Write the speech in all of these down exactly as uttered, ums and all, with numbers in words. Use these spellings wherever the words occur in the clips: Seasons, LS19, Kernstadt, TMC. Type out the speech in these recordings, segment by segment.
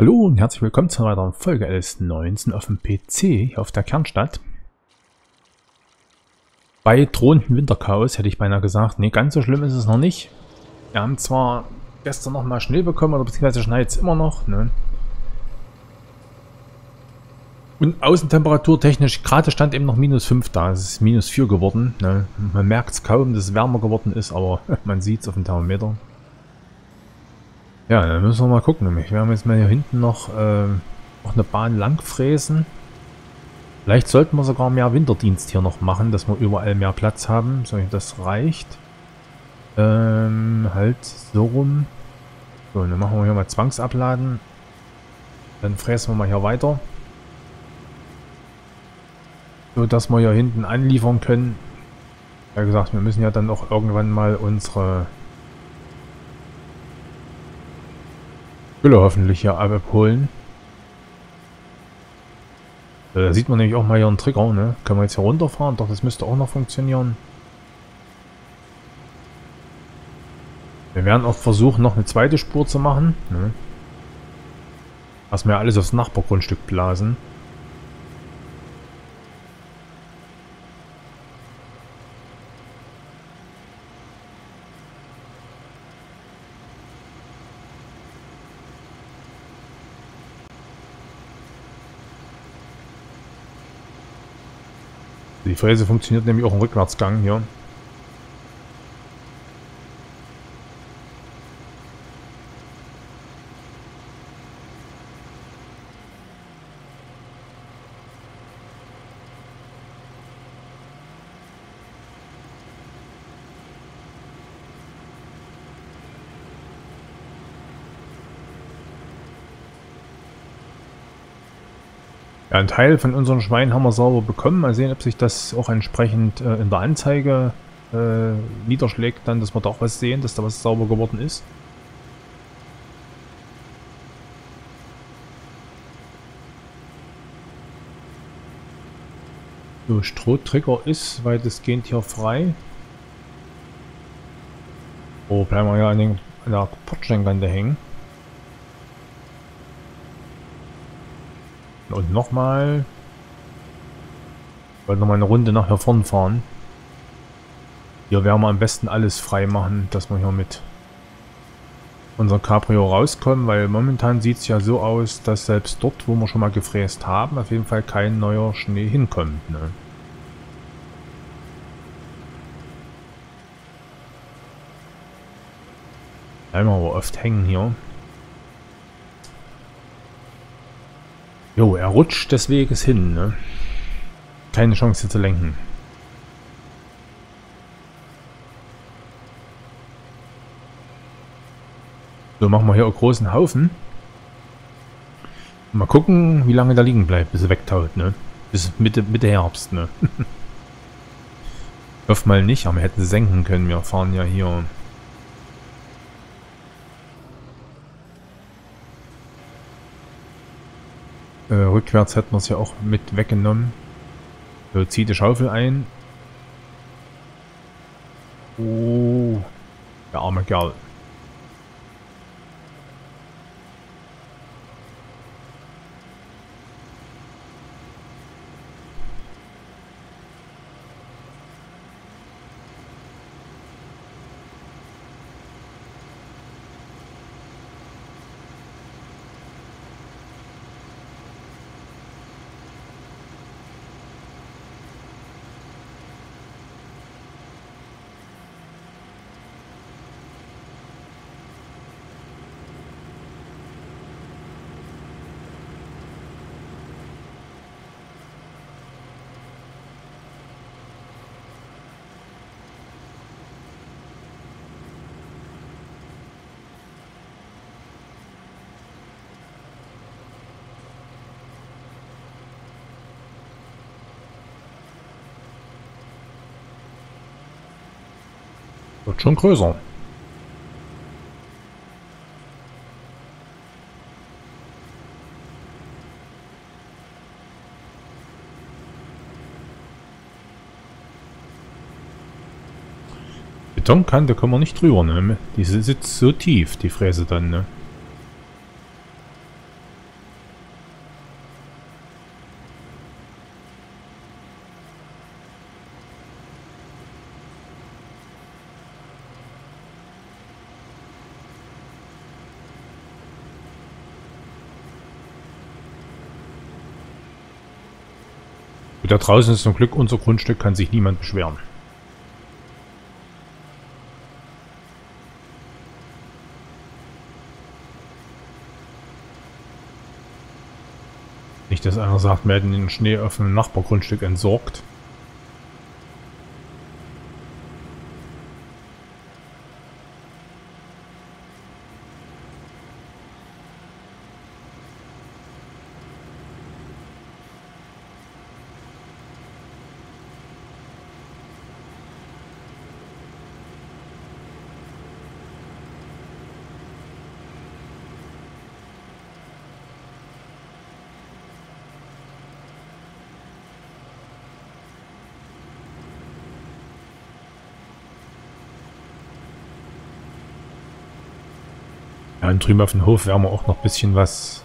Hallo und herzlich willkommen zu einer weiteren Folge L S neunzehn auf dem P C hier auf der Kernstadt. Bei drohendem Winterchaos hätte ich beinahe gesagt, nee, ganz so schlimm ist es noch nicht. Wir haben zwar gestern nochmal Schnee bekommen, oder beziehungsweise schneit es immer noch. Ne? Und Außentemperatur technisch, gerade stand eben noch minus fünf da, es ist minus vier geworden. Ne? Man merkt es kaum, dass es wärmer geworden ist, aber man sieht es auf dem Thermometer. Ja, dann müssen wir mal gucken. Nämlich, wir haben jetzt mal hier hinten noch, äh, noch eine Bahn lang fräsen. Vielleicht sollten wir sogar mehr Winterdienst hier noch machen, dass wir überall mehr Platz haben. So, das reicht. Ähm, halt so rum. So, dann machen wir hier mal Zwangsabladen. Dann fräsen wir mal hier weiter. So, dass wir hier hinten anliefern können. Wie gesagt, wir müssen ja dann auch irgendwann mal unsere Gülle hoffentlich hier abholen. Da sieht man nämlich auch mal hier einen Trigger, ne? Können wir jetzt hier runterfahren? Doch, das müsste auch noch funktionieren. Wir werden auch versuchen, noch eine zweite Spur zu machen, ne? Lass mir alles aufs Nachbargrundstück blasen. Die Fräse funktioniert nämlich auch im Rückwärtsgang hier. Ja, einen Teil von unseren Schweinen haben wir sauber bekommen. Mal sehen, ob sich das auch entsprechend äh, in der Anzeige äh, niederschlägt, dann, dass wir da auch was sehen, dass da was sauber geworden ist. So, Strohtrigger ist weitestgehend hier frei. Oh, bleiben wir ja an, den, an der Portsteinkante hängen. Und nochmal. Ich wollte nochmal eine Runde nach hier vorn fahren. Hier werden wir am besten alles frei machen, dass wir hier mit unserem Cabrio rauskommen, weil momentan sieht es ja so aus, dass selbst dort, wo wir schon mal gefräst haben, auf jeden Fall kein neuer Schnee hinkommt. Ne? Bleiben wir aber oft hängen hier. Jo, er rutscht des Weges hin, ne? Keine Chance hier zu lenken. So, machen wir hier einen großen Haufen. Mal gucken, wie lange da liegen bleibt, bis er wegtaut, ne? Bis Mitte, Mitte Herbst, ne? Öff mal nicht, aber wir hätten senken können. Wir fahren ja hier Äh, rückwärts hätten wir es ja auch mit weggenommen. So, zieh die Schaufel ein. Oh, der arme Kerl. Wird schon größer. Betonkante kommen wir nicht drüber, ne? Die sitzt so tief, die Fräse dann, ne? Da draußen ist zum Glück unser Grundstück, kann sich niemand beschweren. Nicht, dass einer sagt, wir hätten den Schnee auf einem Nachbargrundstück entsorgt. Und drüben auf dem Hof werden wir auch noch ein bisschen was,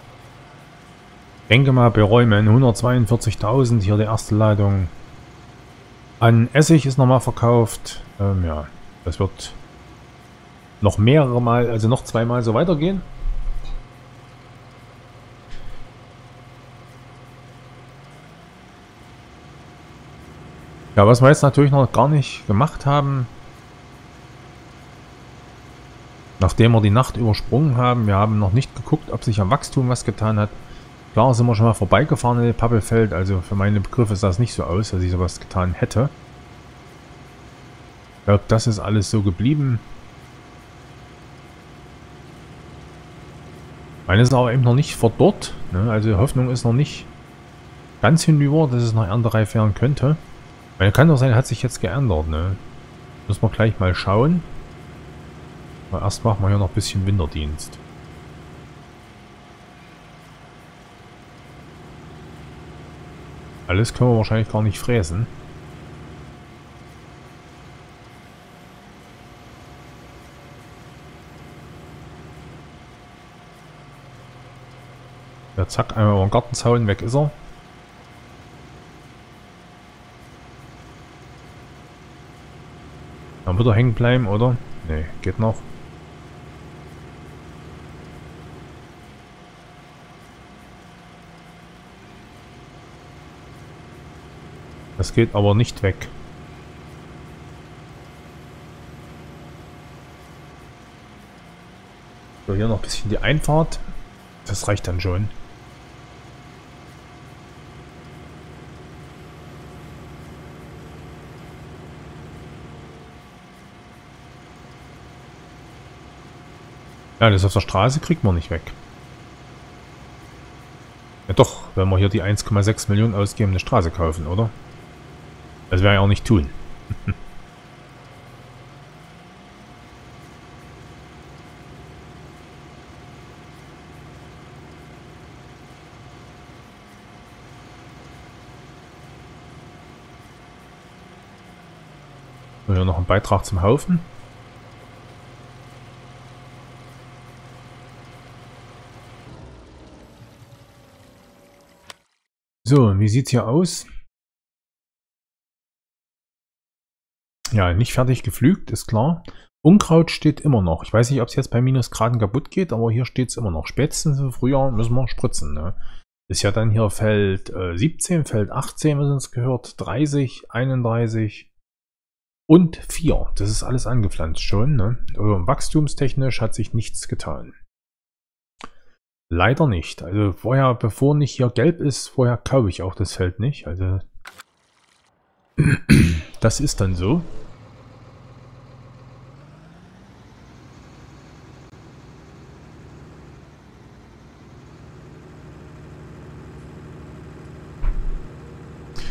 denke mal, beräumen. hundertzweiundvierzigtausend hier die erste Ladung. An Essig ist nochmal verkauft. Ähm, ja, das wird noch mehrere Mal, also noch zweimal so weitergehen. Ja, was wir jetzt natürlich noch gar nicht gemacht haben. Nachdem wir die Nacht übersprungen haben, wir haben noch nicht geguckt, ob sich am Wachstum was getan hat. Klar sind wir schon mal vorbeigefahren in den Pappelfeld, also für meine Begriffe sah es nicht so aus, dass ich sowas getan hätte. Ich glaube, das ist alles so geblieben. Meine ist aber eben noch nicht verdorrt, ne? Also die Hoffnung ist noch nicht ganz hinüber, dass es noch erntereif werden könnte. Meine, kann doch sein, hat sich jetzt geändert, ne? Muss man gleich mal schauen. Erst machen wir hier noch ein bisschen Winterdienst. Alles können wir wahrscheinlich gar nicht fräsen. Ja, zack, einmal über den Gartenzaun, weg ist er. Dann wird er hängen bleiben, oder? Ne, geht noch. Das geht aber nicht weg. So, hier noch ein bisschen die Einfahrt. Das reicht dann schon. Ja, das auf der Straße kriegt man nicht weg. Ja doch, wenn wir hier die eins Komma sechs Millionen ausgeben, eine Straße kaufen, oder? Das werden wir ja auch nicht tun. So, hier noch ein Beitrag zum Haufen. So, wie sieht's hier aus? Ja, nicht fertig gepflügt, ist klar. Unkraut steht immer noch. Ich weiß nicht, ob es jetzt bei Minusgraden kaputt geht, aber hier steht es immer noch. Spätestens im Frühjahr müssen wir spritzen. Ne? Ist ja dann hier Feld äh, siebzehn, Feld achtzehn, was uns gehört, dreißig, einunddreißig und vier. Das ist alles angepflanzt schon. Ne? Also, wachstumstechnisch hat sich nichts getan. Leider nicht. Also vorher, bevor nicht hier gelb ist, vorher kaufe ich auch das Feld nicht. Also das ist dann so.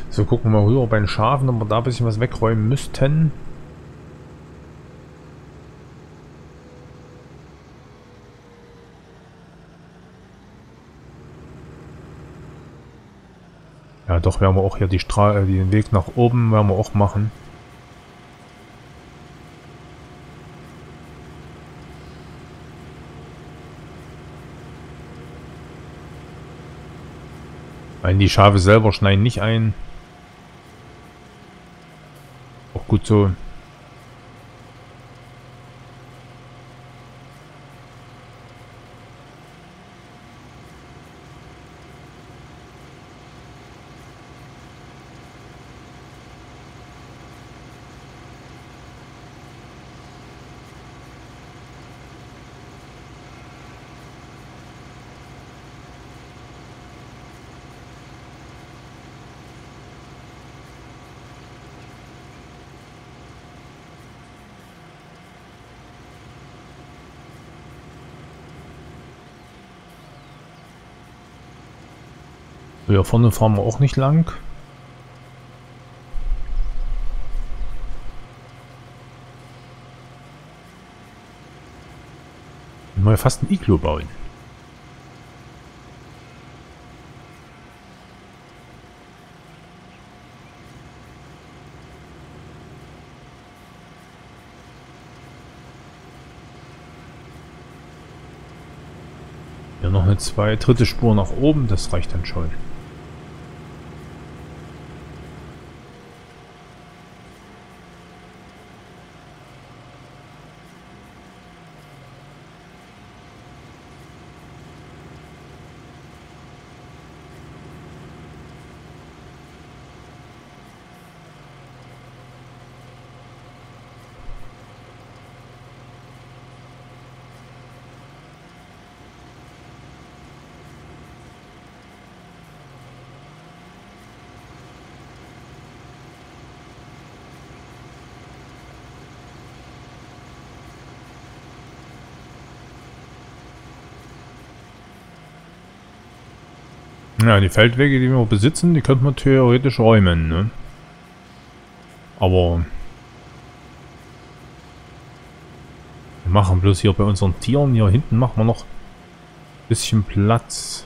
So, gucken wir mal rüber bei den Schafen, ob wir da ein bisschen was wegräumen müssten. Ja, doch werden wir auch hier die Stra- äh, den Weg nach oben werden wir auch machen. Nein, die Schafe selber schneiden nicht ein. Auch gut so. Ja, vorne fahren wir auch nicht lang. Mal fast ein Iglo bauen. Ja, noch eine zwei dritte Spur nach oben, das reicht dann schon. Ja, die Feldwege, die wir besitzen, die könnte man theoretisch räumen, ne? Aber wir machen bloß hier bei unseren Tieren, hier hinten machen wir noch ein bisschen Platz.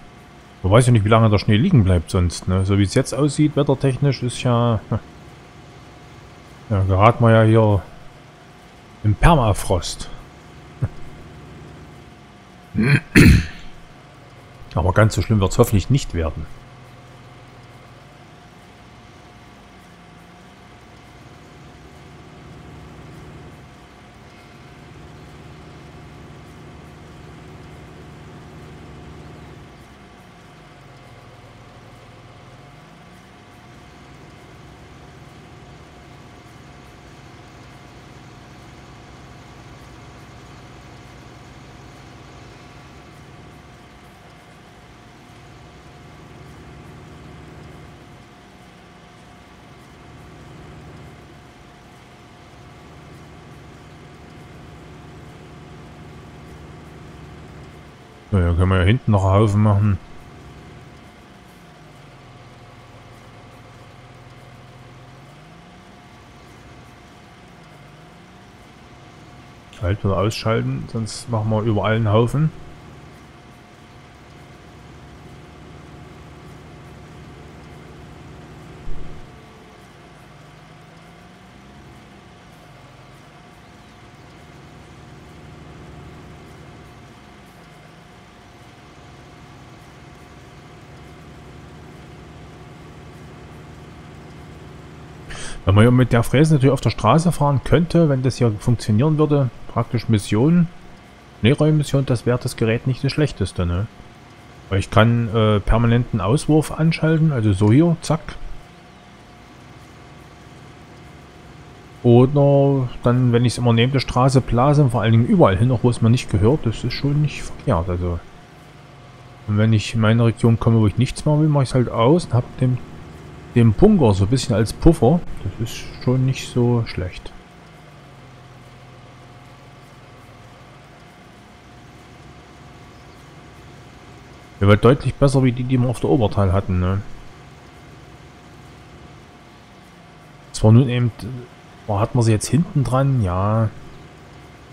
Man weiß ja nicht, wie lange der Schnee liegen bleibt sonst, ne? So wie es jetzt aussieht, wettertechnisch ist ja... Ja, geraten wir ja hier im Permafrost. Aber ganz so schlimm wird es hoffentlich nicht werden. Ja, können wir ja hinten noch einen Haufen machen. Halt oder ausschalten, sonst machen wir überall einen Haufen. Wenn man ja mit der Fräse natürlich auf der Straße fahren könnte, wenn das hier funktionieren würde, praktisch Mission, Schneeräummission, das wäre das Gerät nicht das Schlechteste, ne? Weil ich kann äh, permanenten Auswurf anschalten, also so hier, zack. Oder dann, wenn ich es immer neben der Straße blase, vor allen Dingen überall hin, auch wo es mir nicht gehört, das ist schon nicht verkehrt, also. Und wenn ich in meine Region komme, wo ich nichts machen will, mache ich es halt aus und habe den... den Bunker so ein bisschen als Puffer, das ist schon nicht so schlecht. Der war deutlich besser wie die, die wir auf der Obertal hatten, ne? Das war nun eben, hat man sie jetzt hinten dran, ja.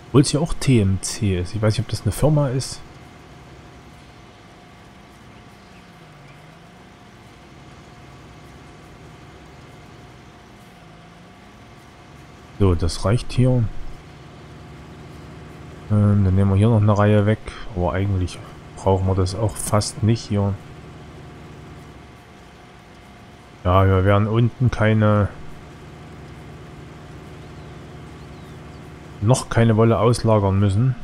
Obwohl es ja auch T M C ist, ich weiß nicht, ob das eine Firma ist. So, das reicht hier. Ähm, dann nehmen wir hier noch eine Reihe weg. Aber eigentlich brauchen wir das auch fast nicht hier. Ja, wir werden unten keine... noch keine Wolle auslagern müssen.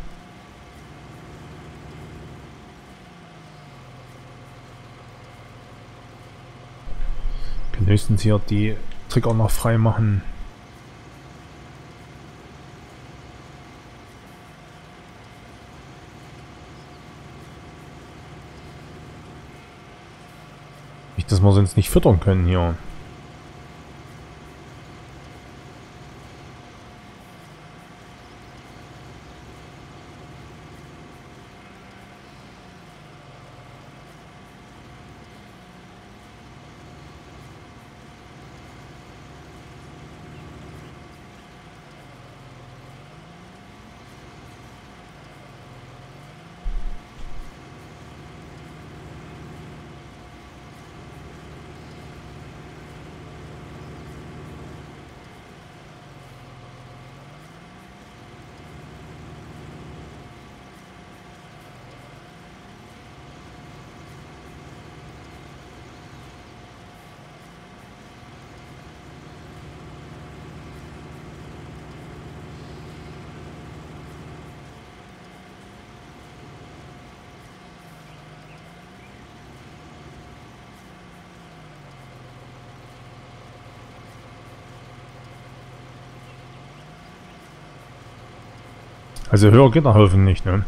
Wir können höchstens hier die Trigger noch frei machen. Dass wir sonst nicht füttern können hier. Also höher geht der Haufen nicht, ne?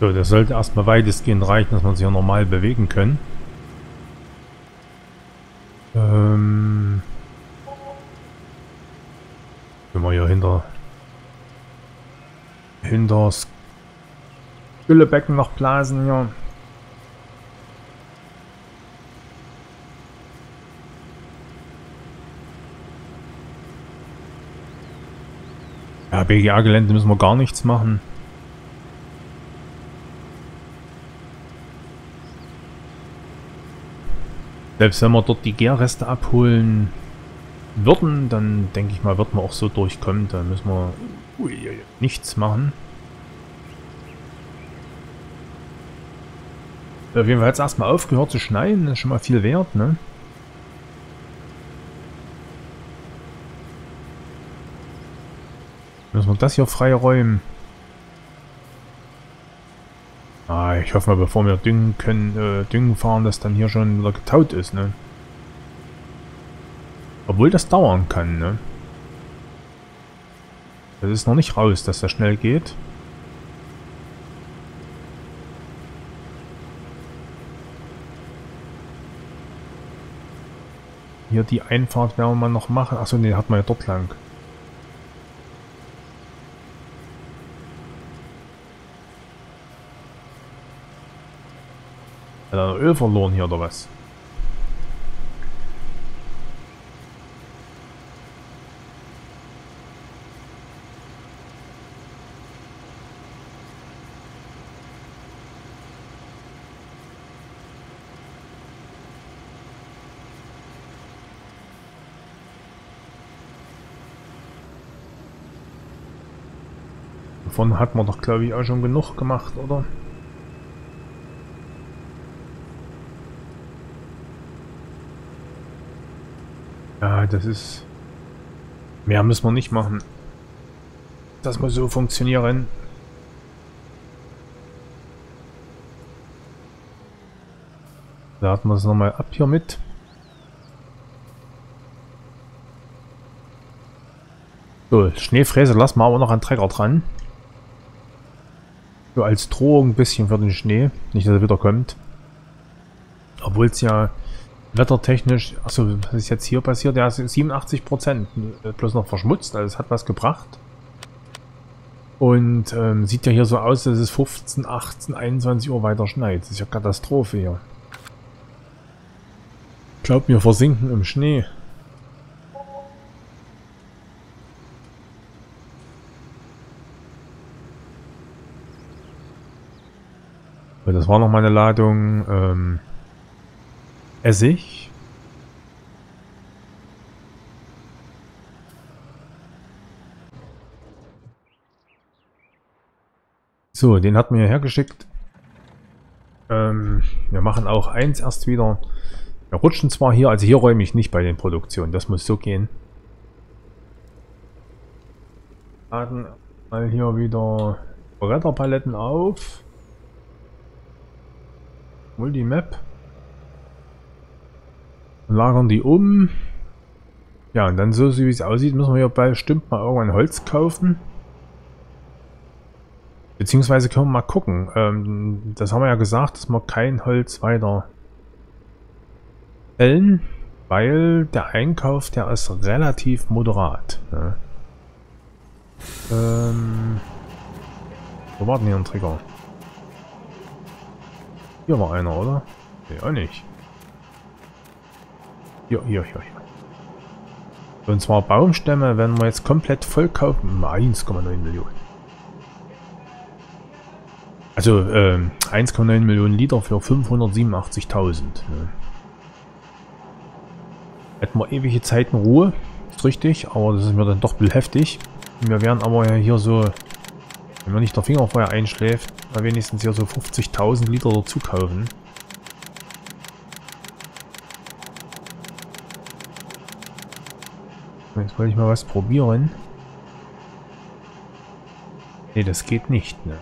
So, das sollte erstmal weitestgehend reichen, dass wir uns hier normal bewegen können. Ähm, wenn wir hier hinter hinter das Güllebecken noch blasen hier. Ja, B G A-Gelände müssen wir gar nichts machen. Selbst wenn wir dort die Gärreste abholen würden, dann denke ich mal, wird man auch so durchkommen. Da müssen wir ui, nichts machen. Auf jeden Fall hat es erstmal aufgehört zu schneien, das ist schon mal viel wert, ne? Müssen wir das hier freiräumen. Ah, ich hoffe mal, bevor wir düngen können, äh, düngen fahren, dass dann hier schon wieder getaut ist, ne? Obwohl das dauern kann, ne? Das ist noch nicht raus, dass das schnell geht. Hier die Einfahrt werden wir mal noch machen. Achso, ne, hat man ja dort lang. Hat er Öl verloren hier oder was? Davon hat man doch, glaube ich, auch schon genug gemacht, oder? Ja, das ist... Mehr müssen wir nicht machen. Das muss so funktionieren. Laden wir es nochmal ab hier mit. So, Schneefräse lassen wir aber noch an den Trecker dran. So als Drohung ein bisschen für den Schnee. Nicht, dass er wieder kommt. Obwohl es ja... Wettertechnisch, also was ist jetzt hier passiert? Ja, siebenundachtzig Prozent bloß noch verschmutzt, also es hat was gebracht. Und ähm, sieht ja hier so aus, dass es fünfzehn, achtzehn, einundzwanzig Uhr weiter schneit. Das ist ja Katastrophe hier. Glaubt mir, versinken im Schnee. So, das war noch mal eine Ladung. Ähm, Essig. So, den hat man hierher geschickt. Ähm, wir machen auch eins erst wieder. Wir rutschen zwar hier, also hier räume ich nicht bei den Produktionen. Das muss so gehen. Laden mal hier wieder Bretterpaletten auf. Multimap. Lagern die um. Ja, und dann so, so wie es aussieht, müssen wir hier bestimmt mal irgendwann Holz kaufen. Beziehungsweise können wir mal gucken. Ähm, das haben wir ja gesagt, dass wir kein Holz weiter fällen, weil der Einkauf, der ist relativ moderat. Ne? Ähm, wo war denn hier ein Trigger? Hier war einer, oder? Nee, auch nicht. Hier, hier, hier, hier. Und zwar Baumstämme, wenn wir jetzt komplett voll kaufen, eins Komma neun Millionen. Also ähm, eins Komma neun Millionen Liter für fünfhundertsiebenundachtzigtausend. Ne? Hätten wir ewige Zeiten Ruhe. Ist richtig, aber das ist mir dann doch heftig. Wir werden aber ja hier so, wenn mir nicht der Finger vorher einschläft, mal wenigstens hier so fünfzigtausend Liter dazu kaufen. Jetzt wollte ich mal was probieren. Ne, das geht nicht, ne?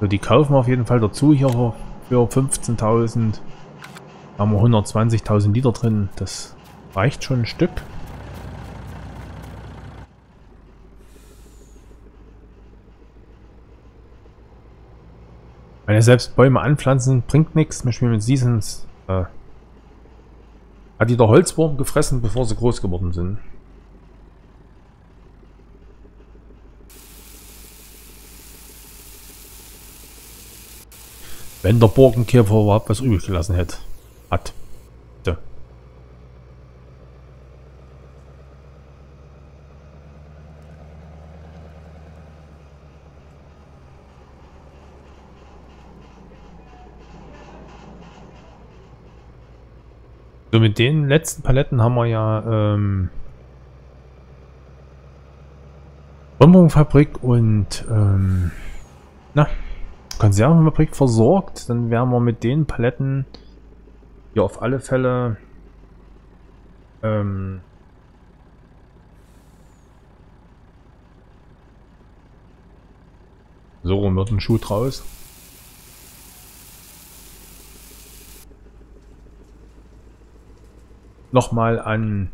So, die kaufen wir auf jeden Fall dazu. Hier für fünfzehntausend haben wir hundertzwanzigtausend Liter drin. Das reicht schon ein Stück. Weil selbst Bäume anpflanzen bringt nichts. Wir spielen mit Seasons. Äh, hat die der Holzwurm gefressen, bevor sie groß geworden sind. Wenn der Borkenkäfer überhaupt was übrig gelassen hätte. Hat. So. So, mit den letzten Paletten haben wir ja ähm, Bonbonfabrik und ähm, na, Konservenfabrik versorgt. Dann werden wir mit den Paletten hier auf alle Fälle ähm, so rum wird ein Schuh draus. Nochmal an,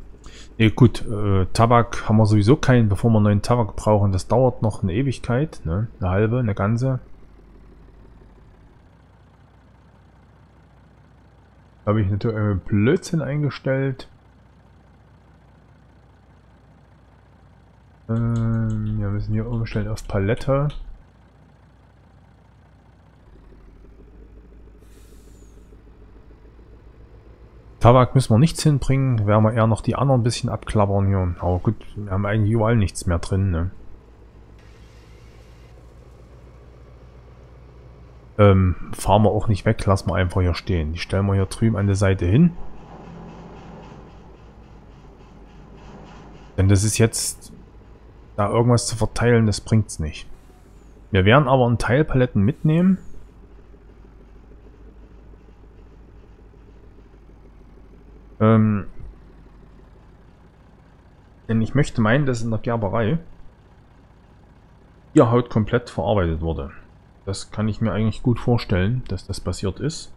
ne gut, äh, Tabak haben wir sowieso keinen, bevor wir neuen Tabak brauchen. Das dauert noch eine Ewigkeit, ne? Eine halbe, eine ganze. Habe ich natürlich einen Blödsinn eingestellt. Ähm, ja, wir sind hier umgestellt auf Palette. Tabak müssen wir nichts hinbringen, werden wir eher noch die anderen ein bisschen abklappern hier. Aber gut, wir haben eigentlich überall nichts mehr drin, ne? Ähm, fahren wir auch nicht weg, lassen wir einfach hier stehen. Die stellen wir hier drüben an der Seite hin. Denn das ist jetzt, da irgendwas zu verteilen, das bringt's nicht. Wir werden aber einen Teil Paletten mitnehmen. Ähm, denn ich möchte meinen, dass in der Gerberei die Haut komplett verarbeitet wurde. Das kann ich mir eigentlich gut vorstellen, dass das passiert ist.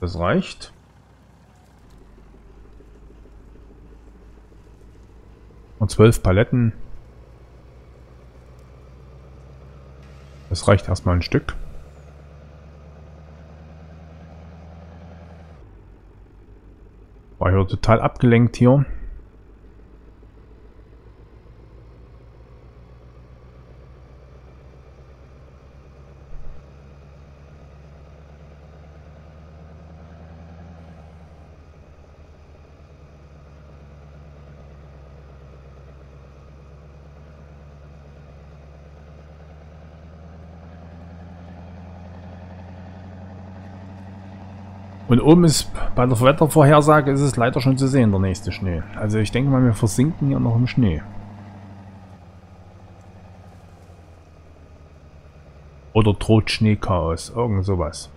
Das reicht. Und zwölf Paletten. Das reicht erstmal ein Stück. War hier total abgelenkt hier. Und oben ist, bei der Wettervorhersage ist es leider schon zu sehen, der nächste Schnee. Also ich denke mal, wir versinken hier noch im Schnee. Oder droht Schneechaos, irgend sowas.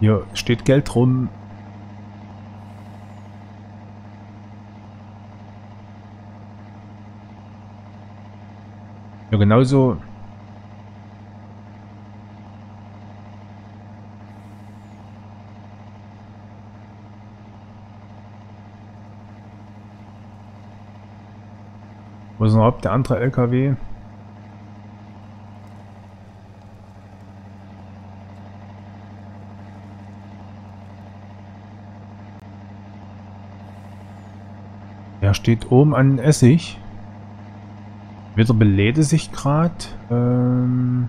Hier steht Geld rum. Ja, genauso. Wo ist überhaupt der andere L K W? Der steht oben an Essig. Wieder belädt es sich gerade. Ähm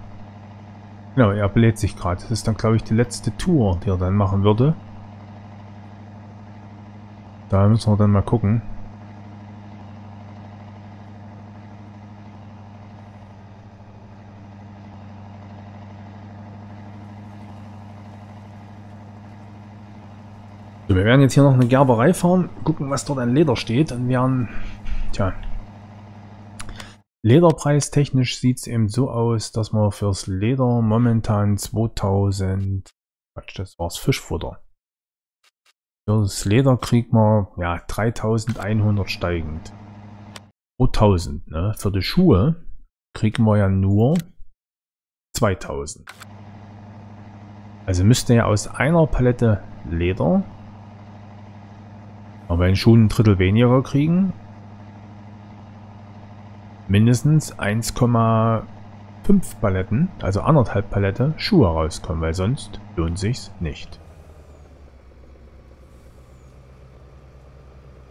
Genau, er bläht sich gerade. Das ist dann, glaube ich, die letzte Tour, die er dann machen würde. Da müssen wir dann mal gucken. So, wir werden jetzt hier noch eine Gerberei fahren, gucken, was dort an Leder steht und werden... Tja. Lederpreistechnisch sieht es eben so aus, dass wir fürs Leder momentan zweitausend... Quatsch, das war's Fischfutter. Für das Leder kriegt man ja dreitausendeinhundert steigend. zweitausend, ne? Für die Schuhe kriegen wir ja nur zweitausend. Also müsste ja aus einer Palette Leder aber in Schuhen ein Drittel weniger kriegen. Mindestens eins Komma fünf Paletten, also anderthalb Palette Schuhe rauskommen, weil sonst lohnt sich's nicht.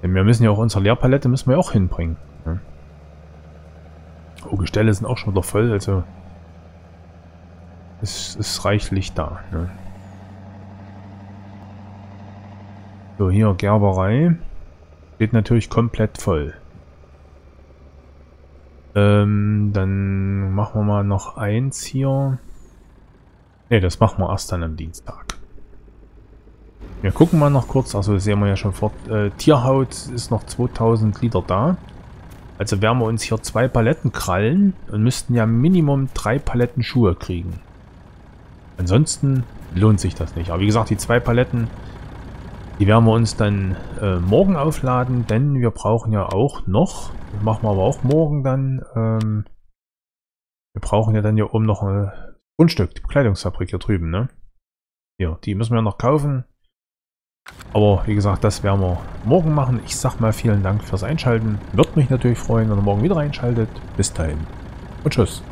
Denn wir müssen ja auch unsere Leerpalette müssen wir auch hinbringen. Ne? Oh, Gestelle sind auch schon wieder voll, also es ist reichlich da. Ne? So, hier Gerberei steht natürlich komplett voll. Ähm, dann machen wir mal noch eins hier. Ne, das machen wir erst dann am Dienstag. Wir gucken mal noch kurz, also sehen wir ja schon fort, äh, Tierhaut ist noch zweitausend Liter da. Also werden wir uns hier zwei Paletten krallen und müssten ja Minimum drei Paletten Schuhe kriegen. Ansonsten lohnt sich das nicht. Aber wie gesagt, die zwei Paletten, die werden wir uns dann äh, morgen aufladen, denn wir brauchen ja auch noch, das machen wir aber auch morgen dann, ähm, wir brauchen ja dann hier oben noch ein Grundstück, die Bekleidungsfabrik hier drüben, ne? Ja, die müssen wir noch kaufen. Aber wie gesagt, das werden wir morgen machen. Ich sag mal vielen Dank fürs Einschalten. Würde mich natürlich freuen, wenn ihr morgen wieder einschaltet. Bis dahin und tschüss.